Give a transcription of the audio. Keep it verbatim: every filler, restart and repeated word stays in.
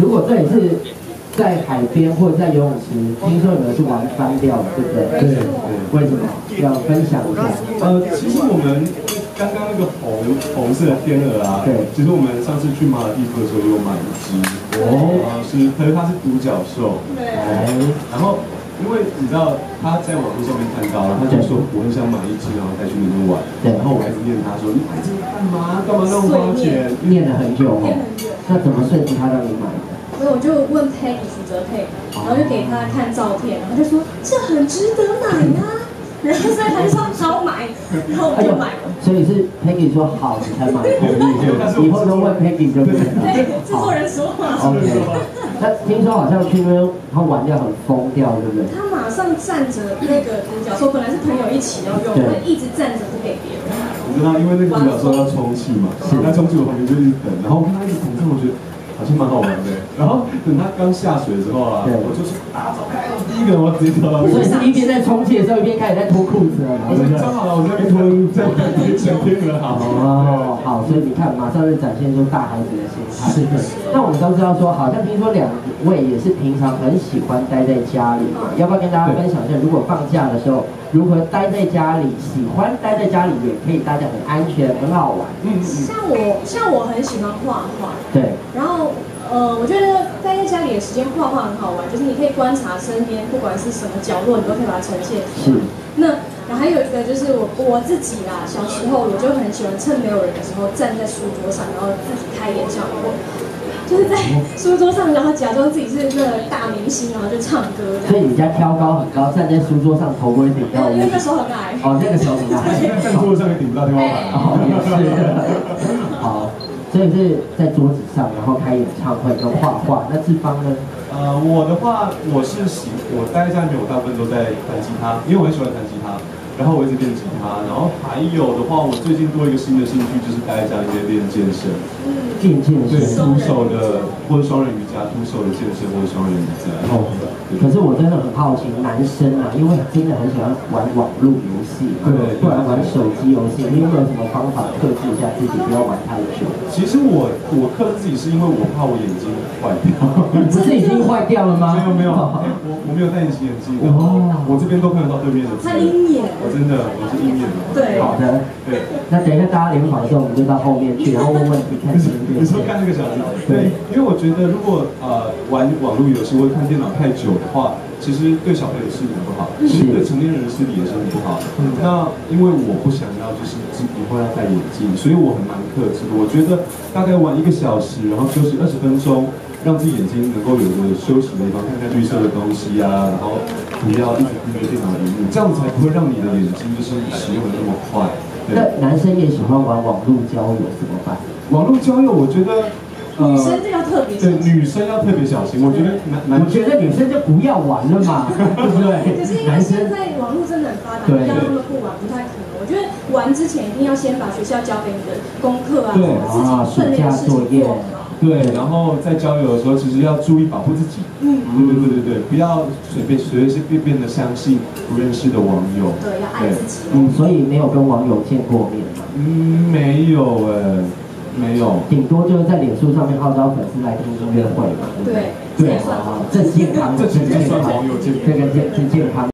如果这里是在海边或者在游泳池，听说有人是玩翻掉的，对不对？对对。为什么？要分享一下。呃，其实我们刚刚那个红红色的天鹅啊，对，其实我们上次去马尔地夫的时候有买一只，哦，是，可是它是独角兽，对，然后。 因为你知道他在网络上面看到了，他就说我很想买一只，然后再去那边玩。对，然后我还是念他说你买这个干嘛？干嘛那么花钱？念了很久哦。那怎么说服他让你买的？没有，我就问佩许哲佩，然后就给他看照片，然后他说这很值得买啊，然后在台上好买，然后我就买了。所以是 Peggy 说好你才买，以后都问 Peggy 就对了。对，制作人说话。 那听说好像去那边他玩掉很疯掉，对不对？他马上站着那个独角兽，本来是朋友一起要用，他一直站着不给别人。我知道，因为那个独角兽要充气嘛，他充气我旁边就一直等，然后我看他一直等，看我觉得好像蛮好玩的。然后等他刚下水之后啊，我就是啊走开，我第一个我直接走到。所以是一边在充气的时候，一边开始在脱裤子了。我说刚好了，我在那边脱，在那边想天鹅好。哦，好，所以你看，马上就展现出大孩子的心态。那我们都知道说，好像听说两。 位也是平常很喜欢待在家里嘛，要不要跟大家分享一下，如果放假的时候如何待在家里？喜欢待在家里也可以待得很安全，很好玩。嗯，像我像我很喜欢画画，对。然后呃，我觉得待在家里的时间画画很好玩，就是你可以观察身边，不管是什么角落，你都可以把它呈现出来。是。那然后还有一个就是我我自己啦，小时候我就很喜欢趁没有人的时候站在书桌上，然后自己开演唱会。 就是在书桌上，然后假装自己是那个大明星，然后就唱歌。所以你家挑高很高，站在书桌上头不会顶到。因为那时候很矮。哦，那个时候很矮，站桌上也顶不到天花板。哦，也是。好，所以是在桌子上，然后开演唱会跟画画。那志芳呢？呃，我的话，我是喜，我待在家里面，我大部分都在弹吉他，因为我很喜欢弹吉他，然后我一直练吉他，然后还有的话，我最近多一个新的兴趣，就是待在家里面练健身。嗯。 健健对徒手的或者双人瑜伽，徒手的健身或者双人瑜伽。哦，可是我真的很好奇，男生啊，因为真的很喜欢玩网络游戏，对，不然玩手机游戏，你有没有什么方法克制一下自己，不要玩太久？其实我我克制自己是因为我怕我眼睛坏掉，不是已经坏掉了吗？没有没有，我我没有戴隐形眼镜，哦，我这边都看得到对面的。他鹰眼，我真的我是鹰眼的。对，好的，对。那等一下大家联访的时候，我们就到后面去，然后问问题看。 你说看这个小时，对，因为我觉得如果呃玩网络游戏或者看电脑太久的话，其实对小朋友是很不好，其实对成年人是也是很不好。那因为我不想要就是以后要戴眼镜，所以我很蛮克制。我觉得大概玩一个小时，然后休息二十分钟，让自己眼睛能够有个休息的地方，看看绿色的东西啊，然后不要一直盯着电脑屏幕，这样子才不会让你的眼睛就是使用的那么快。那男生也喜欢玩网络交友怎么办？ 网络交友，我觉得、呃、女生要特别对女生要特别小心。我觉得男男，我觉得女生就不要玩了嘛，对不对？可是因为现在网络真的很发达，让他们不玩不太可能。我觉得玩之前一定要先把学校交给你的功课啊，对啊，暑假作业，对，然后在交友的时候，其实要注意保护自己。嗯，对对对对对，不要随便随随便便的相信不认识的网友。对，要爱自己。嗯，所以没有跟网友见过面吗？嗯，没有哎。 没有，顶多就是在脸书上面号召粉丝来听音乐会嘛，对不对？对，对，这健康，这健康，这个健健健康。